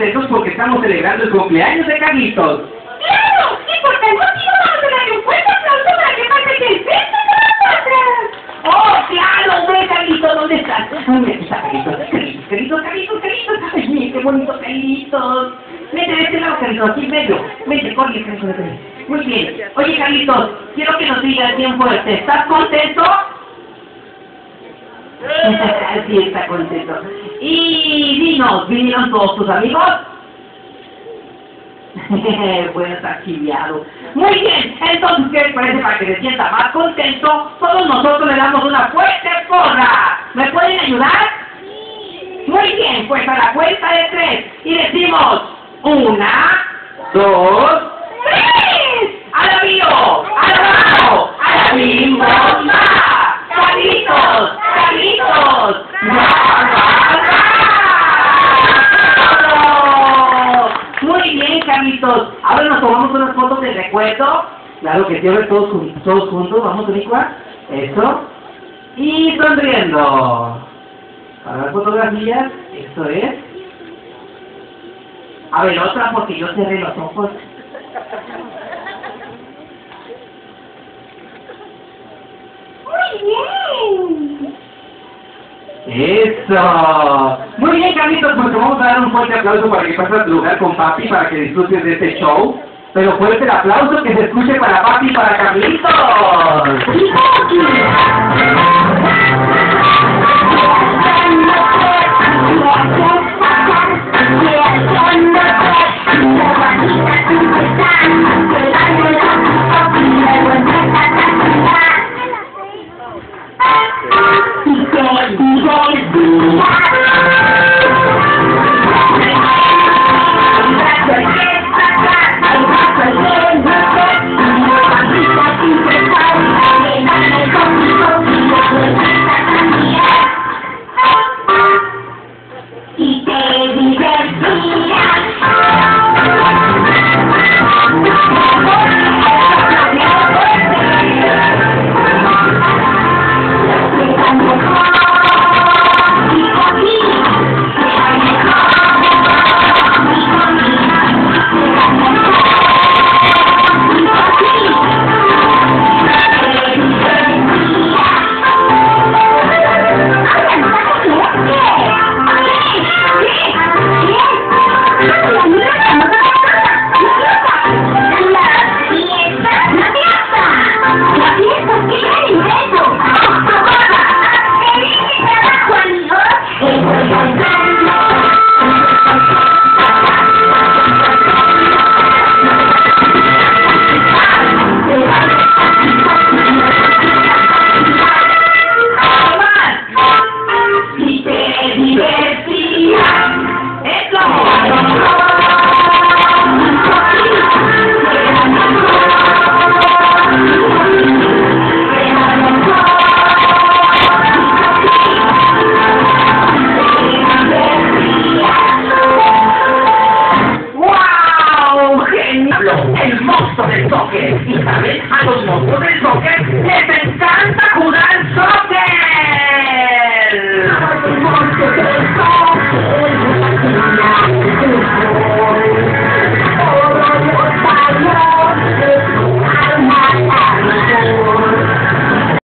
contentos porque estamos celebrando el cumpleaños de Carlitos. ¡Claro! ¡Y por tanto quiero darle un fuerte aplauso para que pase que el beso con nosotras! ¡Oh, claro! ¡Hombre, Carlitos! ¿Dónde estás? ¡Hombre, aquí está Carlitos! ¡Carlitos, Carlitos, Carlitos, Carlitos! ¡Ay, mire, qué bonito, Carlitos! Vete de este lado, Carlitos, aquí medio. Vete, corre, Carlitos. Muy bien. Oye, Carlitos, quiero que nos digas bien fuerte. ¿Estás contento? Sí, está contento. Y dinos, ¿vinieron todos tus amigos? Bueno, está chiviado. Muy bien, entonces, ¿qué les parece para que se sienta más contento? Todos nosotros le damos una fuerte porra. ¿Me pueden ayudar? Muy bien, pues a la cuenta de tres. Y decimos, 1, 2, 3. ¡A la bio! ¡A la bao! ¡A la bimbomba! ¡Carlitos! ¡Carlitos! Muy bien, Carlitos. Ahora nos tomamos unas fotos de recuerdo. Claro que siempre todos juntos. Vamos, Nicolás. Eso. Y sonriendo. Para las fotografías, esto es. A ver, otra porque yo cerré los ojos. ¡Muy bien! ¡Eso! Muy bien, Carlitos, pues te vamos a dar un fuerte aplauso para que pases a tu lugar con papi para que disfrutes de este show. Pero fuerte el aplauso que se escuche para papi y para Carlitos. ¡Sí, el monstruo del toque. Y también a los monstruos del toque les encanta.